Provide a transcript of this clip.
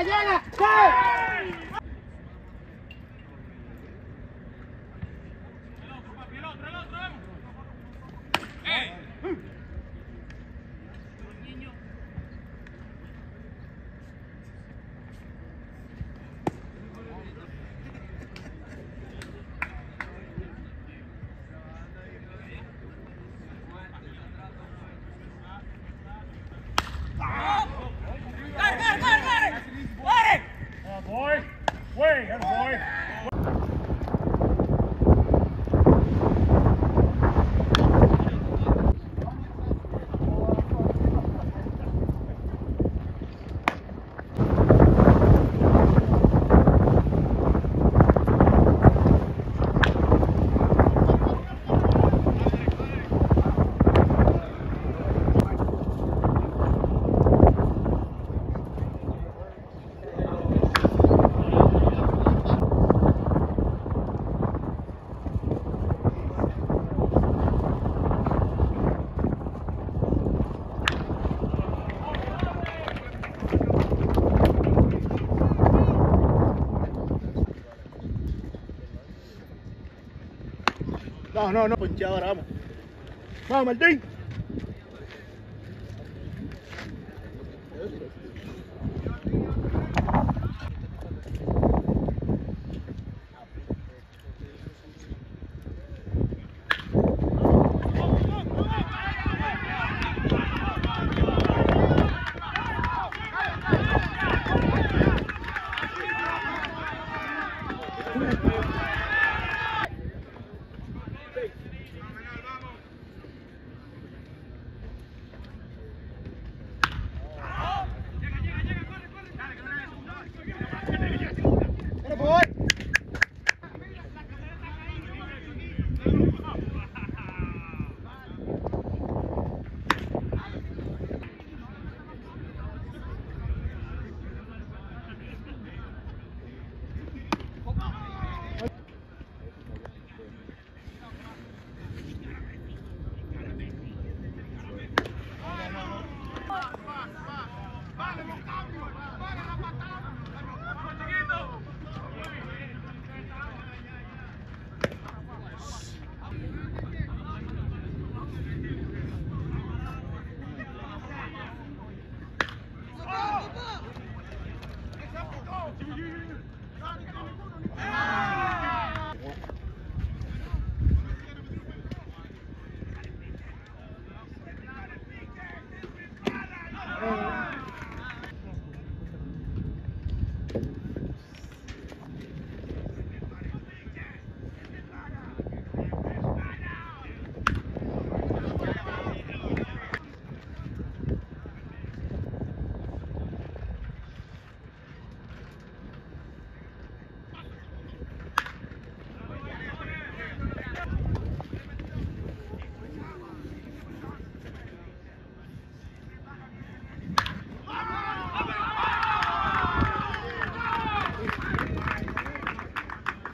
Llega. ¡Gol! El otro, vamos. No, ponchado ahora, vamos. Vamos, Martín.